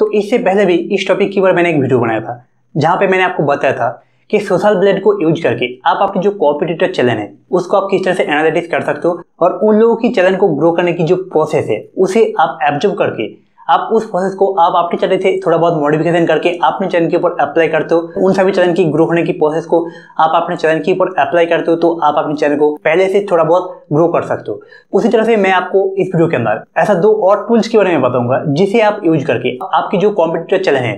तो इससे पहले भी इस टॉपिक की बार मैंने एक वीडियो बनाया था जहाँ पे मैंने आपको बताया था कि सोशल ब्लेड को यूज करके आप आपकी जो कॉम्पिटिटर चलन है उसको आप किस तरह से एनालिटिक्स कर सकते हो और उन लोगों की चलन को ग्रो करने की जो प्रोसेस है उसे आप एब्जॉर्व करके आप उस प्रोसेस को आप अपने चलन से थोड़ा बहुत मॉडिफिकेशन करके अपने चलन के ऊपर अप्लाई करते हो। उन सभी चलन की ग्रो होने की प्रोसेस को आप अपने चलन के ऊपर अप्लाई करते हो तो आप अपने चलन को पहले से थोड़ा बहुत ग्रो कर सकते हो। उसी तरह से मैं आपको इस वीडियो के अंदर ऐसा दो और टूल्स के बारे में बताऊंगा जिसे आप यूज करके आपकी जो कॉम्पिटिटर चलन है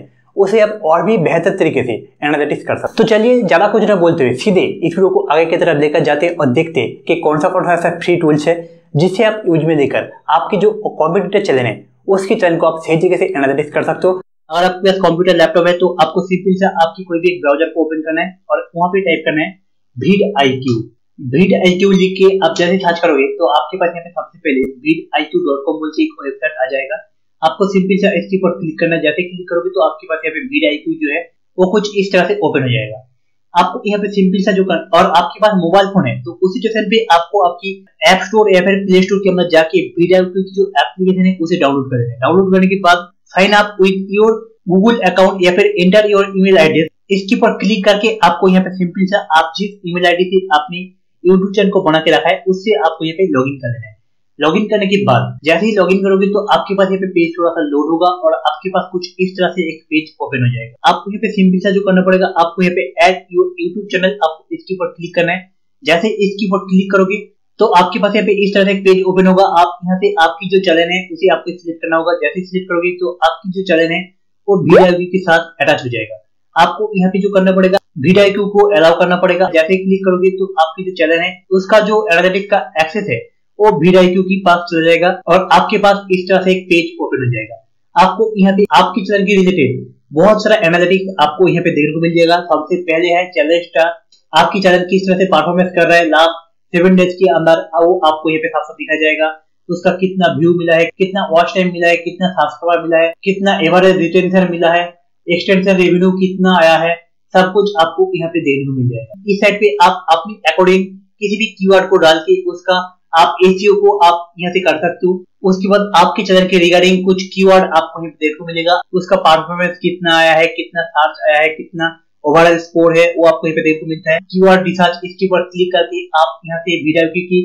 उसे आप और भी बेहतर तरीके से एनालिटिक्स कर सकते। तो चलिए ज़्यादा कुछ ना बोलते हुए सीधे इस वीडियो को आगे की तरफ लेकर जाते हैं और देखते हैं कि कौन सा ऐसा फ्री टूल्स है जिसे आप यूज में लेकर आपकी जो कॉम्पिटिटर चलन है उसकी चलन को आप सही तरीके से एनालिटिक्स कर सकते हो। अगर आपके पास कंप्यूटर लैपटॉप है तो आपको सिंपल सा आपकी कोई भी एक ब्राउजर को ओपन करना है और वहाँ पे टाइप करना है vidIQ लिख के आप जैसे सर्च करोगे तो आपके पास यहाँ पे सबसे पहले vidIQ.com बोल के एक वेबसाइट आ जाएगा। आपको सिंपल सा इसके ऊपर क्लिक करना है। जैसे क्लिक करोगे तो आपके पास यहाँ पे vidIQ जो है वो कुछ इस तरह से ओपन हो जाएगा। आपको यहाँ पे सिंपल सा जो करना, और आपके पास मोबाइल फोन है तो उस सिचुएशन पे आपको आपकी ऐप स्टोर या फिर प्ले स्टोर के अंदर जाके vidIQ की जो एप्लीकेशन है उसे डाउनलोड कर लेना है। डाउनलोड करने के बाद sign up with your Google account या फिर एंटर योर ईमेल आईडी, इसके ऊपर क्लिक करके आपको यहाँ पे सिंपल सा आप जिस ईमेल आईडी से आपने यूट्यूब चैनल को बना के रखा है उससे आपको यहाँ पे लॉग इन कर लेना है। लॉग इन करने के बाद जैसे ही लॉग इन करोगे तो आपके पास यहाँ पे पेज थोड़ा सा लोड होगा और आपके पास कुछ इस तरह से एक पेज ओपन हो जाएगा। आपको यहाँ पे सिंपल सा जो करना पड़ेगा, आपको यहाँ पे ऐड योर यूट्यूब चैनल, आपको इसके ऊपर क्लिक करना है। जैसे इसके ऊपर क्लिक करोगे तो आपके पास यहाँ पे इस तरह से एक पेज ओपन होगा। आप यहाँ से आपकी जो चैनल है उसे आपको सिलेक्ट करना होगा। जैसे सिलेक्ट करोगे तो आपकी जो चैनल है वो vidIQ के साथ अटैच हो जाएगा। आपको यहाँ पे जो करना पड़ेगा vidIQ को अलाउ करना पड़ेगा। जैसे क्लिक करोगे तो आपकी जो चैनल है उसका जो एनालिटिक्स का एक्सेस है वो vidIQ के पास चला जाएगा और आपके पास इस तरह से एक पेज ओपन हो जाएगा। आपको यहाँ पे आपकी चैनल के रिलेटेड बहुत सारा एनालिटिक्स आपको यहाँ पे देखने को मिल जाएगा। सबसे पहले है चैनल स्टार, आपकी चैनल किस तरह से परफॉर्मेंस कर रहा है लास्ट 7 डेज के अंदर, वो आपको यहाँ पे साफ साफ दिखाई जाएगा। उसका कितना व्यू मिला है, कितना वॉच टाइम मिला है, कितना सब्सक्राइबर मिला है, कितना एवरेज रिटेंशन मिला है, एक्सटेंशन रेवेन्यू कितना आया है, सब कुछ आपको यहाँ पे देखने को मिल जाएगा। इस साइड पे आप अपने अकॉर्डिंग किसी भी क्यूआर को डाल के उसका आप एसईओ को आप यहाँ से कर सकते हो। उसके बाद आपके चैनल के रिगार्डिंग कुछ कीवर्ड आपको यहाँ पे देखने को मिलेगा। उसका परफॉर्मेंस कितना आया है, कितना सर्च आया है, कितना ओवरऑल स्कोर है, वो आपको यहाँ पे देखने को मिलता है। कीवर्ड रिसर्च, इसके ऊपर क्लिक करके आप यहाँ से vidIQ के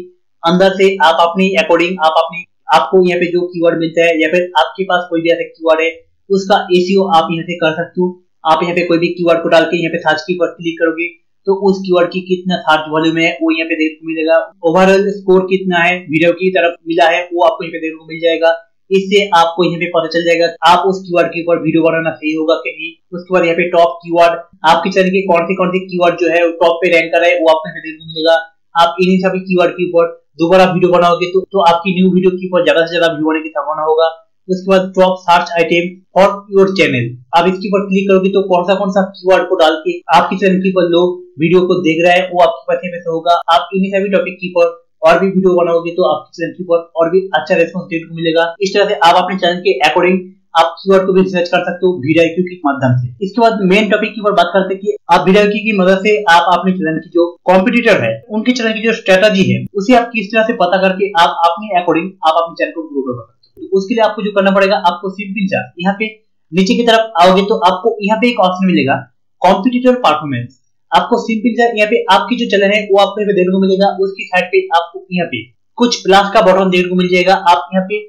अंदर से आप अपने अकॉर्डिंग आप अपने आपको यहाँ पे जो कीवर्ड मिलता है या फिर आपके पास कोई भी ऐसा कीवर्ड है उसका एसईओ आप यहाँ से कर सकते हो। आप यहाँ पे कोई भी कीवर्ड को डाल के यहाँ पे सर्च की पर क्लिक करोगे तो उस कीवर्ड की कितना सर्च वॉल्यूम है वो यहाँ पे देखने को मिलेगा। ओवरऑल स्कोर कितना है vidIQ की तरफ मिला है वो आपको यहाँ पे देखने को मिल जाएगा। इससे आपको यहाँ पे पता चल जाएगा आप उस कीवर्ड के ऊपर वीडियो बनाना सही होगा कि नहीं। उसके बाद यहाँ पे टॉप कीवर्ड, आपके चैनल के कौन से कीवर्ड जो है टॉप पे रैंक कर रहा है वो आपको यहाँ पे देखने को मिलेगा। आप इन्हीं सभी कीवर्ड के ऊपर दोबारा वीडियो बनाओगे तो आपकी न्यू वीडियो के ऊपर ज्यादा से ज्यादा व्यू आने की संभावना होगा। उसके बाद top search item for your channel, आप इसके ऊपर क्लिक करोगे तो कौन सा कीवर्ड को डाल के आपके चैनल के ऊपर लोग वीडियो को देख रहे हैं वो आपके पास में होगा। आप इन्हीं सभी टॉपिक के ऊपर और भी वीडियो बनाओगे तो आपके चैनल के ऊपर और भी अच्छा रेस्पॉन्स देखने को मिलेगा। इस तरह से आप अपने चैनल के अकॉर्डिंग आप कीवर्ड को भी रिसर्च कर सकते हो vidIQ के माध्यम से। इसके बाद मेन टॉपिक की बात करते हैं कि आप vidIQ की मदद से आप अपने चैनल की जो कॉम्पिटिटर है उनके चैनल की जो स्ट्रेटेजी है उसे आप किस तरह से पता करके आप अपने अकॉर्डिंग आप अपने चैनल को ग्रो कर सकते हो। तो उसके लिए आपको जो करना पड़ेगा, आपको सिंपल सा यहाँ पे नीचे की तरफ आओगे तो आपको यहाँ पे एक ऑप्शन मिलेगा कॉम्पिटिटर परफॉर्मेंस। आपको सिंपल सा यहाँ पे आपकी जो चैनल है वो आपको देखने को मिलेगा। उसकी साइड पे आपको यहाँ पे कुछ प्लस का बटन देखने को मिल जाएगा। आप यहाँ पे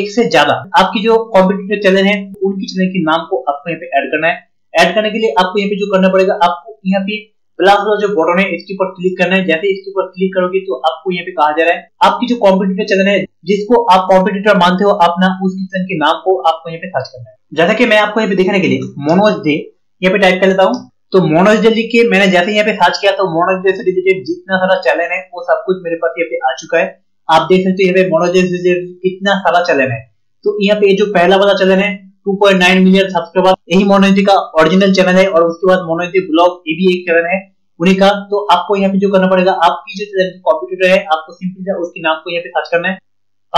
एक से ज्यादा आपकी जो कॉम्पिटिटर चैनल है उनकी चैनल के नाम को आपको यहाँ पे एड करना है। एड करने के लिए आपको यहाँ पे जो करना पड़ेगा, आपको यहाँ पे प्लस का जो बटन है इसके ऊपर क्लिक करना है। जैसे इसके ऊपर क्लिक करोगे तो आपको यहाँ पे कहा जा रहा है आपकी जो कॉम्पिटिटर चैनल है जिसको आप कॉम्पिटिटर मानते हो अपना उसकी चैनल के नाम को आपको यहाँ पे सर्च करना है। जैसा कि मैं आपको यहाँ पे दिखाने के लिए मनोज डे यहाँ पे टाइप कर लेता हूँ। तो मनोज डे लिख के मैंने जैसे यहाँ पे सर्च किया तो मनोज डे से रिलेटेड जितना सारा चैनल है वो सब कुछ मेरे पास यहाँ पे आ चुका है। आप देख सकते हो यहाँ पे मनोज डे से रिलेटेड कितना सारा चैनल है। तो यहाँ पे जो पहला वाला चैनल है 2.9 मिलियन सब्सक्राइबर, यही मनोज डे का ओरिजिनल चैनल है। और उसके बाद मनोज डे ब्लॉग, ये भी एक चैनल है उन्हीं का। तो आपको यहाँ पे जो करना पड़ेगा, आपकी जो चैनल की कॉम्पिटिटर है आपको सिंपल सा उसके नाम को यहाँ पे सर्च करना है।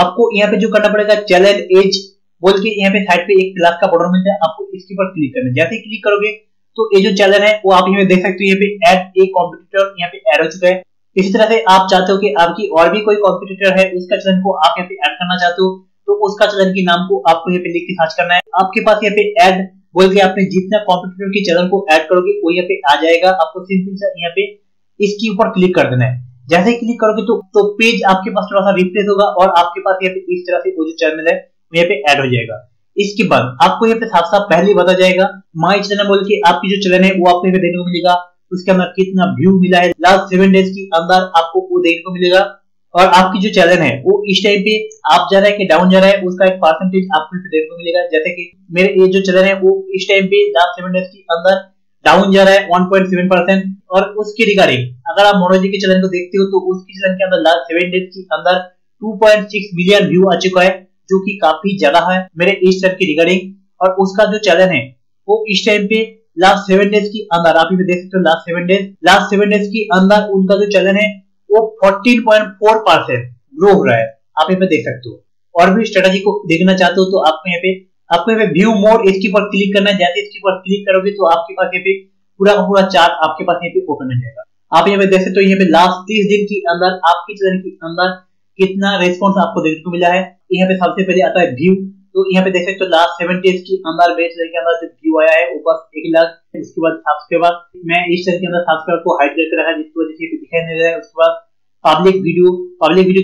आपको यहाँ पे जो करना पड़ेगा चैनल एज बोल के यहाँ पे साइड पे एक प्लस का बटन मिलता है, आपको इसके ऊपर क्लिक करना है। जैसे ही क्लिक करोगे तो ये जो चैनल है वो आप यहाँ पे देख सकते हो यहाँ पे एड ए कॉम्पिटिटर यहाँ पे एड हो चुका है। इसी तरह से आप चाहते हो कि आपकी और भी कोई कॉम्पिटिटर है उसका चैनल को आप यहाँ पे एड करना चाहते हो तो उसका चैनल के नाम को आपको यहाँ पे लिख के सर्च करना है। आपके पास यहाँ पे ऐड बोल के आपने जितना कॉम्पिटिटर के चैनल को ऐड करोगे वो यहाँ पे आ जाएगा। आपको सिंपल यहाँ पे इसके ऊपर क्लिक कर देना है। जैसे ही क्लिक करोगे तो पेज आपके पास थोड़ा सा रिफ्रेश होगा और आपके पास यहाँ पे इस तरह से वो जो चैनल है वो यहाँ पे ऐड हो जाएगा। इसके बाद आपको यहाँ पे साफ साफ पहले बता जाएगा माई चैनल बोल के आपकी जो चैनल है वो आपको यहाँ पे देखने को मिलेगा। उसके अंदर कितना व्यू मिला है लास्ट 7 डेज के अंदर आपको वो देखने को मिलेगा। और आपकी जो चैनल है वो इस टाइम पे आप जा रहा है कि डाउन जा रहा है उसका एक परसेंटेज आपको यहाँ पे देखने को मिलेगा। जैसे कि मेरे ये जो चैनल है वो इस टाइम पे लास्ट 7 डेज के अंदर डाउन जा रहा है 1.7%। और उसके रिगार्डिंग अगर आप मनोज जी के चैनल को देखते हो तो उसके चैनल के अंदर लास्ट 7 डेज के अंदर 2.6 मिलियन व्यू आ चुका है, जो कि काफी ज्यादा है मेरे इस चैनल के रिगार्डिंग। और उसका जो चैनल है वो इस टाइम पे लास्ट 7 डेज के अंदर आप देख सकते हो लास्ट सेवन डेज के अंदर उनका जो चैनल है वो 14.4% ग्रो हो रहा है, आप यहाँ पे देख सकते हो। और भी स्ट्रेटेजी को देखना चाहते हो तो आपको यहाँ पे व्यू मोर इसके ऊपर क्लिक करना है। जैसे इसके ऊपर क्लिक करोगे तो आपके पास यहाँ पे पूरा का पूरा चार्ट आपके पास यहाँ पे ओपन हो जाएगा। आप यहाँ पे देख सकते हो यहाँ पे लास्ट 30 दिन के अंदर आपके चैनल के अंदर कितना रेस्पॉन्स आपको देखने को मिला है। यहाँ पे सबसे पहले आता है व्यू, तो यहाँ पे देख सकते हो लास्ट 7 डेज के अंदर मेरे चैनल के अंदर जो व्यू आया है वो बस 1 लाख। उसके बाद सब्सक्राइबर, मैं इस चैनल के अंदर सब्सक्राइबर को हाइड करके रखा जिसकी वजह से दिखाई नहीं रहा है। उसके बाद पब्लिक वीडियो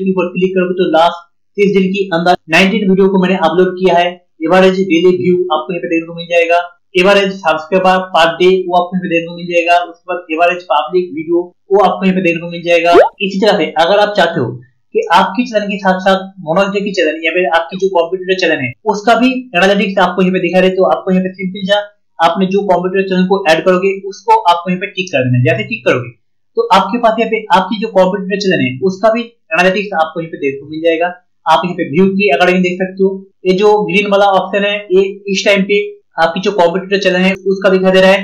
के ऊपर क्लिक करोगे तो लास्ट 30 दिन के अंदर 19 वीडियो को मैंने अपलोड किया है। एवरेज डेली व्यू आपको यहाँ पे देखने को मिल जाएगा। एवरेज सब्सक्राइबर पर डे वो आपको यहाँ पे देखने को मिल जाएगा। उसके बाद एवरेज पब्लिक वीडियो वो आपको यहाँ पे देखने को मिल जाएगा। इसी तरह से अगर आप चाहते हो कि आपकी चैनल के साथ साथ मनोज जी की चैनल या फिर आपकी जो कॉम्पिटिटर चैनल है उसका भी एनालिटिक्स आपको यहाँ पे दिखा रहे, तो आपको यहाँ पे सिंपल सा आपने जो कॉम्पिटिटर चैनल को एड करोगे उसको आपको यहाँ पे टिक कर देना है। जैसे टिक करोगे तो आपके पास यहाँ पे आपकी जो कॉम्पिटिटर चैनल है उसका भी एनालिटिक्स आपको यहाँ पे देखने को मिल जाएगा। आप यहाँ पे व्यू की अकॉर्डिंग देख सकते हो, ये जो ग्रीन वाला ऑप्शन है ये इस टाइम पे आपकी जो कॉम्पिटिटर चैनल है उसका दिखा दे रहा है,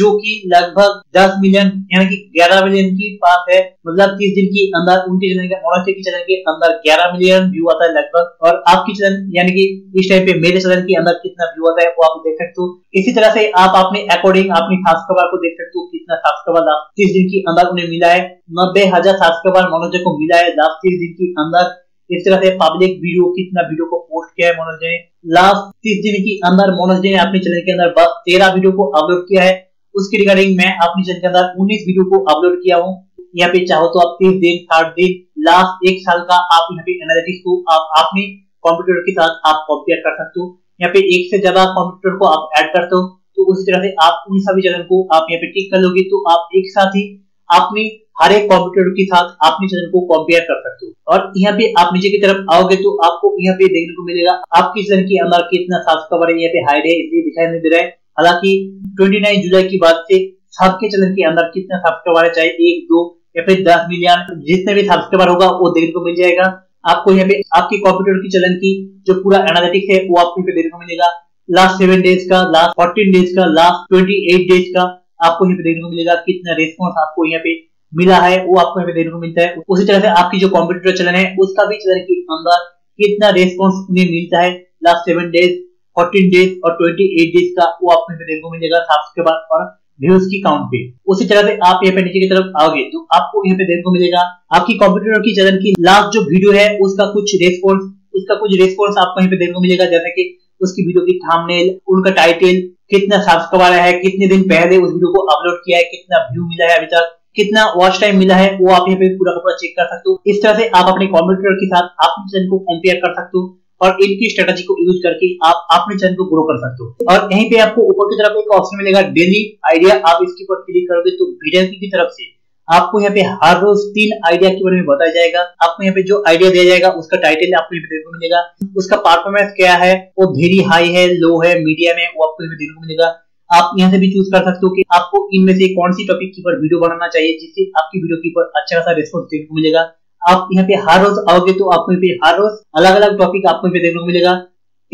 जो कि लगभग 10 मिलियन यानी कि 11 मिलियन की बात है। मतलब 30 दिन के अंदर उनके चैनल के मनोज जी के चैनल के अंदर 11 मिलियन व्यू आता है लगभग। और आपकी चैनल यानी कि इस टाइम पे मेरे चैनल के अंदर कितना व्यू आता है वो आप देख सकते हो। इसी तरह से आप अपने अकॉर्डिंग अपनी सब्सक्राइबर को देख सकते हो कितना सब्सक्राइबर 30 दिन के अंदर उन्हें मिला है। 90,000 सब्सक्राइबर मनोज जी को मिला है लास्ट 30 दिन के अंदर। इस तरह से पब्लिक वीडियो कितना वीडियो को पोस्ट किया है मनोज जी ने लास्ट 30 दिन के अंदर। मनोज जी ने अपने चैनल के अंदर बस 13 वीडियो को अपलोड किया है। उसके रिगार्डिंग मैं अपने चैनल के अंदर 19 वीडियो को अपलोड किया हूँ। यहाँ पे चाहो तो आप 30 दिन, 60 दिन, लास्ट 1 साल का आप यहाँ पे एनालिटिक्स को आप अपने कॉम्पिटिटर के साथ आप कंपेयर कर सकते हो। यहाँ पे 1 से ज्यादा कॉम्पिटिटर को आप एड करते हो तो उसी तरह से आप उन सभी चैनल को आप यहाँ पे टिक कर लोगे तो आप एक साथ ही अपने हर एक कॉम्पिटिटर के साथ अपने चैनल को कंपेयर कर सकते हो। और यहाँ पे आप नीचे की तरफ आओगे तो आपको यहाँ पे देखने को मिलेगा आपके चैनल के अंदर कितना सब्सक्राइबर है। यहाँ पे हाइड है इसलिए दिखाई नहीं दे रहा है। हालांकि 29 जुलाई की बात से सबके चैनल के अंदर कितना सब्सक्राइबर है, चाहे 1, 2 या फिर 10 मिलियन, जितने भी सब्सक्राइबर होगा वो देखने को मिल जाएगा। आपको यहाँ पे आपके कॉम्पिटिटर के चैनल की जो पूरा एनालिटिक्स है वो आपको यहाँ पे देखने को मिलेगा। लास्ट 7 डेज का, लास्ट 14 डेज का, लास्ट 28 डेज का आपको यहाँ पे देखने को मिलेगा। कितना रेस्पॉन्स आपको यहाँ पे मिला है वो आपको यहाँ पे देखने को मिलता है। उसी तरह से आपकी जो कॉम्पिटिटर चैनल है उसका भी चैनल के अंदर कितना रेस्पॉन्स उन्हें मिलता है लास्ट 7 डेज, 14 डेज और 28 डेज का वो आपको यहाँ पे देखने को मिलेगा सब्सक्राइबर और व्यूज की काउंट पे। उसी तरह से आप यहाँ पे नीचे की तरफ आओगे तो आपको यहाँ पे देखने को मिलेगा आपकी कॉम्पिटिटर की चैनल की लास्ट जो वीडियो है उसका कुछ रेस्पॉन्स आपको यहाँ पे देखने को मिलेगा। जैसे कि उसकी वीडियो की थंबनेल, उनका टाइटल, कितना सब्सक्राइबर है, कितने दिन पहले उस वीडियो को अपलोड किया है, कितना व्यू मिला है अभी तक, कितना वॉच टाइम मिला है वो आप यहाँ पे पूरा पूरा चेक कर सकते हो। इस तरह से आप अपने कॉम्पिटिटर के साथ अपने चैनल को कंपेयर कर सकते हो और इनकी स्ट्रेटेजी को यूज करके आप अपने चैनल को ग्रो कर सकते हो। और यहीं पे आपको ऊपर की तरफ एक ऑप्शन मिलेगा डेली आइडिया, आप इसके ऊपर क्लिक करोगे तो vidIQ की तरफ से आपको यहाँ पे हर रोज 3 आइडिया के बारे में बताया जाएगा। आपको यहाँ पे जो आइडिया दिया जाएगा उसका टाइटल आपको यहाँ पे देखने को मिलेगा, उसका परफॉर्मेंस क्या है, वो वेरी हाई है, लो है, मीडियम है, वो आपको यहाँ पे देखने को मिलेगा। आप यहाँ से भी चूज कर सकते हो कि आपको इनमें से कौन सी टॉपिक के ऊपर वीडियो बनाना चाहिए जिससे आपकी वीडियो के ऊपर अच्छा खासा रिस्पॉन्स देखने को मिलेगा। आप यहाँ पे हर रोज आओगे तो आपको यहाँ पे हर रोज अलग अलग टॉपिक आपको यहाँ पे देखने को मिलेगा।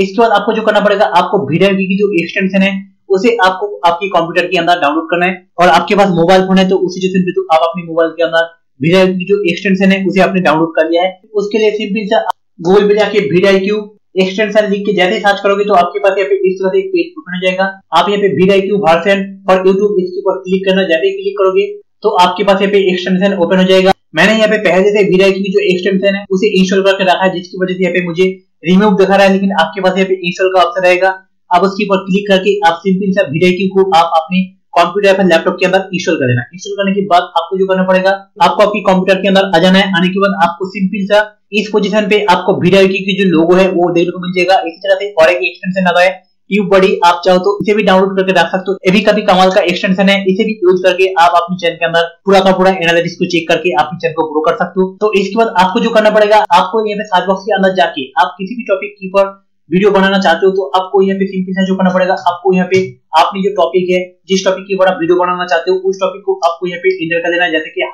इसके बाद आपको जो करना पड़ेगा, आपको vidIQ की जो एक्सटेंशन है उसे आपको आपके कंप्यूटर के अंदर डाउनलोड करना है। और आपके पास मोबाइल फोन है तो उसी जैसे भी तो आप अपने मोबाइल के अंदर vidIQ जो एक्सटेंशन है उसे आपने डाउनलोड कर लिया है। उसके लिए सिंपल सा गूगल पे जाके vidIQ एक्सटेंशन लिख के जैसे ही सर्च करोगे तो आपके पास यहाँ पे इस तरह से एक पेज ओपन हो जाएगा। आप यहाँ पे vidIQ वर्जन और YouTube इसके ऊपर क्लिक करना, जैसे क्लिक करोगे तो आपके पास यहाँ पे एक्सटेंशन ओपन हो जाएगा। मैंने यहाँ पे पहले से vidIQ की जो एक्सटेंशन है उसे इंस्टॉल करके रखा है जिसकी वजह से यहाँ पे मुझे रिमूव दिखा रहा है, लेकिन आपके पास यहाँ पे इंस्टॉल का ऑप्शन रहेगा। आप उसके ऊपर क्लिक करके आप सिंपल सा vidIQ को आप अपने कंप्यूटर पर लैपटॉप के अंदर इंस्टॉल कर देना। इंस्टॉल करने के बाद आपको जो करना पड़ेगा, आपको आपकी कंप्यूटर के अंदर आ जाना है। आने के बाद आपको सिंपल सा इस पोजीशन पे आपको vidIQ की जो लोगो है वो देखने को मिल जाएगा। इसी तरह से और एक एक्सटेंशन आता है ट्यूब बड़ी, आप चाहो तो इसे भी डाउनलोड करके रख सकते हो। ये भी काफी कमाल का एक्सटेंशन है, इसे भी यूज करके आप अपने चैनल के अंदर पूरा का पूरा एनालिटिक्स को चेक करके अपने चैनल को ग्रो कर सकते हो। तो इसके बाद आपको जो करना पड़ेगा, आपको यहाँ पे सर्च बॉक्स के अंदर जाके आप किसी भी टॉपिक के ऊपर वीडियो बनाना चाहते हो तो आपको यहाँ पे सिंपल सा जो करना पड़ेगा, आपको यहाँ पे आपने जो टॉपिक है, जिस टॉपिक के ऊपर आप वीडियो बनाना चाहते हो उस टॉपिक को आपको यहाँ पे एंटर कर देना है। जैसे कि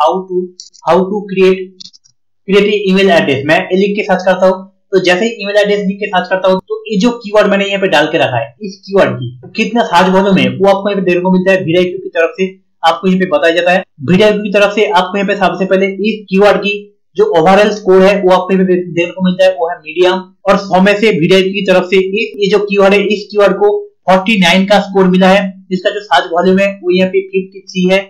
how to create a email address, मैं लिख के सर्च करता हूँ। तो जैसे ही ईमेल एड्रेस लिख के सर्च करता हूँ तो ये जो कीवर्ड मैंने यहाँ पे डाल के रखा है, इस कीवर्ड की कितना सर्च वॉल्यूम है वो आपको यहाँ पे देखने को मिलता है। vidIQ की तरफ से आपको यहाँ पे बताया जाता है। vidIQ की तरफ से आपको यहाँ पे सबसे पहले इस कीवर्ड की जो ओवरऑल स्कोर है वो आपको यहाँ पे देखने को मिलता है, वो है मीडियम। और 100 में से vidIQ की तरफ से ये जो कीवर्ड है इस कीवर्ड को 49 का स्कोर मिला है। इसका जो सर्च वॉल्यूम है वो यहाँ पे 53 है।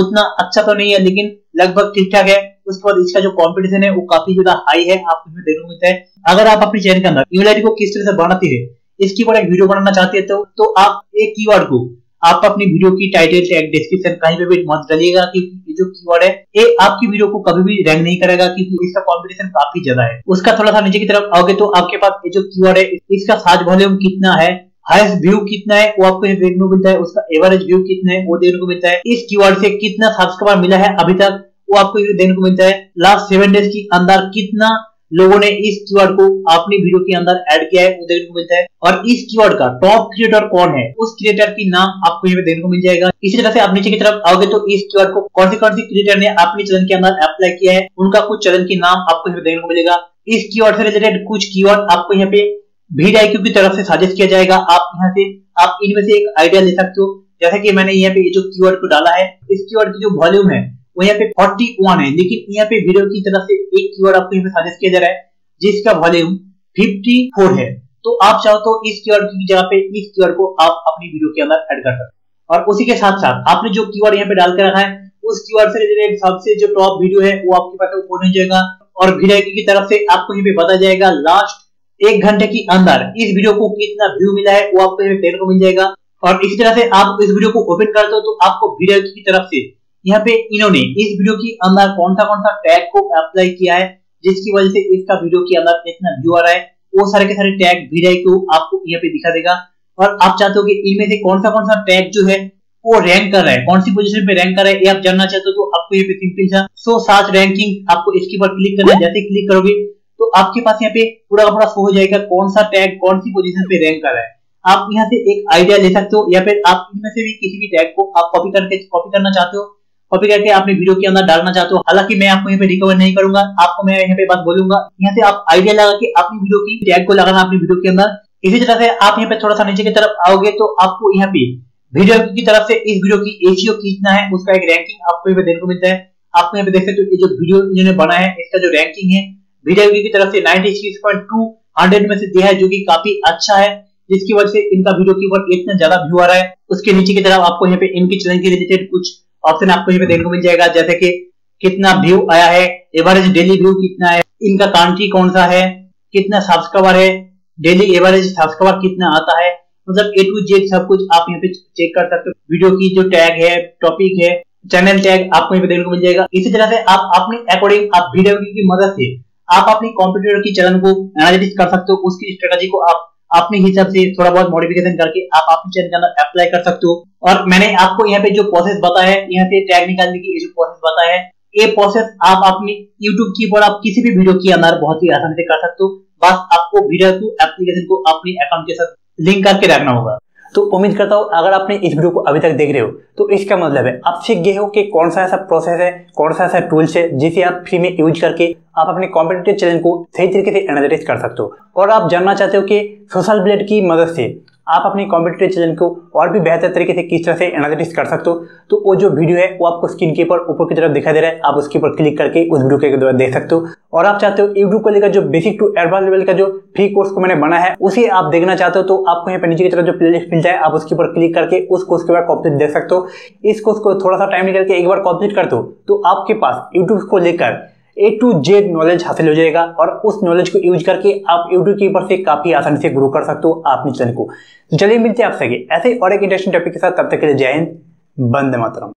उतना अच्छा तो नहीं है लेकिन लगभग ठीक ठाक है। उसके बाद इसका जो कंपटीशन है वो काफी ज्यादा हाई है, आपको इसमें देखने को मिलता है। अगर आप अपने चैनल के अंदर ईमेल आईडी को किस तरह से बनाते हैं, इसके ऊपर एक वीडियो बनाना चाहते हैं तो आप एक कीवर्ड को आप अपनी वीडियो की टाइटल टैग डिस्क्रिप्शन कहीं पे भी मत डालिएगा, क्योंकि ये जो कीवर्ड है ये आपकी वीडियो को कभी भी रैंक नहीं करेगा, क्योंकि इसका कंपटीशन काफी ज्यादा है। उसका थोड़ा सा नीचे की तरफ आओगे तो आपके पास ये जो कीवर्ड है इसका सर्च वॉल्यूम कितना है, हाईएस्ट व्यू कितना है वो आपको देखने को मिलता है, उसका एवरेज व्यू कितना है वो देखने को मिलता है, इस कीवर्ड से कितना सब्सक्राइबर मिला है अभी तक वो आपको देखने को मिलता है, लास्ट 7 डेज के अंदर कितना लोगों ने इस कीवर्ड को अपनी वीडियो के अंदर ऐड किया है वो देखने को मिलता है, और इस कीवर्ड का टॉप क्रिएटर कौन है उस क्रिएटर की नाम आपको यहाँ पे देखने को मिल जाएगा। इसी तरह से आप नीचे की तरफ आओगे तो इस कीवर्ड को कौन से क्रिएटर ने अपने चैनल के अंदर अप्लाई किया है उनका कुछ चैनल के नाम आपको यहाँ पे देखने को मिलेगा। इस कीवर्ड से रिलेटेड कुछ कीवर्ड आपको यहाँ पे vidIQ की तरफ से सजेस्ट किया जाएगा। आप यहाँ से आप इनमें से एक आइडिया ले सकते हो। जैसे कि मैंने यहाँ पे जो कीवर्ड को डाला है, इस कीवर्ड की जो वॉल्यूम है वो यहाँ पे 41 है, लेकिन यहाँ पे वीडियो की तरफ से एक कीवर्ड आपको यहाँ पे सजेस्ट किया जा रहा है जिसका वॉल्यूम 54 है। तो आप चाहो तो इस कीवर्ड की जगह पे इस कीवर्ड को आप अपनी वीडियो के अंदर ऐड कर सकते हो। और उसी के साथ साथ आपने जो कीवर्ड यहाँ पे डाल के रखा है उस कीवर्ड से रिलेटेड सबसे जो टॉप वीडियो है वो आपके पास ओपन हो जाएगा, और vidIQ की तरफ से आपको यहाँ पे बताया जाएगा लास्ट 1 घंटे के अंदर इस वीडियो को कितना व्यू मिला है वो आपको यहाँ पे देखने को मिल जाएगा। और इसी तरह से आप इस वीडियो को ओपन करते हो तो आपको vidIQ की तरफ से यहाँ पे इन्होंने इस वीडियो के अंदर कौन सा टैग को अप्लाई किया है जिसकी वजह से इसका वीडियो के अंदर इतना व्यू आ रहा है, वो सारे के सारे टैग vidIQ आपको यहाँ पे दिखा देगा। और आप चाहते हो कि इनमें से कौन सा टैग जो है वो रैंक कर रहा है, कौन सी पोजीशन पे रैंक कर रहा है ये आप जानना चाहते हो तो आपको यहाँ पे सिंपल सा शो सर्च रैंकिंग आपको इसके ऊपर क्लिक करना है। जैसे क्लिक करोगे तो आपके पास यहाँ पे पूरा का पूरा शो हो जाएगा कौन सा टैग कौन सी पोजीशन पे रैंक कर रहा है। आप यहाँ से एक आइडिया ले सकते हो, या फिर आप इनमें से भी किसी भी टैग को आप कॉपी करना चाहते हो, कॉपी करके अपने वीडियो के अंदर डालना चाहते हो। हालांकि मैं आपको यहाँ पे रिकमेंड नहीं करूंगा, आपको मैं यहाँ पे बात बोलूंगा यहाँ से आप आइडिया लगा के अपनी वीडियो की टैग को लगाना अपनी वीडियो के अंदर। इसी तरह से आप यहाँ पे थोड़ा सा नीचे की तरफ आओगे तो आपको यहाँ पे vidIQ की तरफ से इस वीडियो की एसईओ कितना है उसका एक रैंकिंग आपको यहाँ पे देखने को मिलता है। आपको यहाँ पे देख सकते हो जो वीडियो इन्होंने बना है इसका जो रैंकिंग है vidIQ की तरफ से 96.2 100 में से दिया है, जो की काफी अच्छा है, जिसकी वजह से इनका वीडियो के ऊपर इतना ज्यादा व्यू आ रहा है। उसके नीचे की तरफ आपको यहाँ पे इनके चैनल के रिलेटेड कुछ ऑप्शन आपको यहाँ पे देखने को मिल जाएगा, जैसे कि कितना व्यू आया है, एवरेज डेली व्यू कितना है, इनका कंट्री कौन सा है, कितना सब्सक्राइबर है, डेली एवरेज सब्सक्राइबर कितना आता है, मतलब ए टू जेड सब कुछ आप यहाँ पे चेक कर सकते हो। वीडियो की जो टैग है, टॉपिक है, चैनल टैग आपको यहाँ पे देखने को मिल जाएगा। इसी तरह से आप अपने अकॉर्डिंग आप vidIQ की मदद से आप अपने कंप्यूटर की चैनल को एनालिटिक्स कर सकते हो, उसकी स्ट्रेटेजी को आप अपने हिसाब से थोड़ा बहुत मॉडिफिकेशन करके आप अपने चैनल के अंदर अप्लाई कर सकते हो। और मैंने आपको यहाँ पे जो प्रोसेस बताया है, यहाँ से टैग निकालने की जो प्रोसेस बताया है, ये प्रोसेस आप अपने YouTube की पर आप किसी भी वीडियो के अंदर बहुत ही आसानी से कर सकते हो। बस आपको vidIQ एप्लीकेशन को अपने अकाउंट के साथ लिंक करके रखना होगा। तो उम्मीद करता हूँ अगर आपने इस वीडियो को अभी तक देख रहे हो तो इसका मतलब है आप सीख गए हो कि कौन सा ऐसा प्रोसेस है, कौन सा ऐसा टूल्स है जिसे आप फ्री में यूज करके आप अपने कॉम्पिटिटिव चैनल को सही तरीके से एनालिटिक्स कर सकते हो। और आप जानना चाहते हो कि सोशल ब्लेड की मदद से आप अपने कॉम्पिटिटिव चैनल को और भी बेहतर तरीके से किस तरह से एनालिटिक्स कर सकते हो, तो वो जो वीडियो है वो आपको स्क्रीन के ऊपर की तरफ दिखाई दे रहा है, आप उसके ऊपर क्लिक करके उस वीडियो के द्वारा देख सकते हो। और आप चाहते हो यूट्यूब को लेकर जो बेसिक टू एडवांस लेवल का जो फ्री कोर्स को मैंने बना है उसे आप देखना चाहते हो तो आपको यहाँ पे नीचे की तरफ जो प्लेलिस्ट मिलता है आप उसके ऊपर क्लिक करके उस कोर्स के बाद कंप्लीट देख सकते हो। इस कोर्स को थोड़ा सा टाइम निकाल के एक बार कंप्लीट कर दो तो आपके पास यूट्यूब को लेकर ए टू जेड नॉलेज हासिल हो जाएगा और उस नॉलेज को यूज करके आप यूट्यूब के ऊपर से काफी आसानी से ग्रो कर सकते हो आपने चैनल को। तो चलिए मिलते हैं आपसे ऐसे और एक इंटरेस्टिंग टॉपिक के साथ, तब तक के लिए जय हिंद, वंदे मातरम।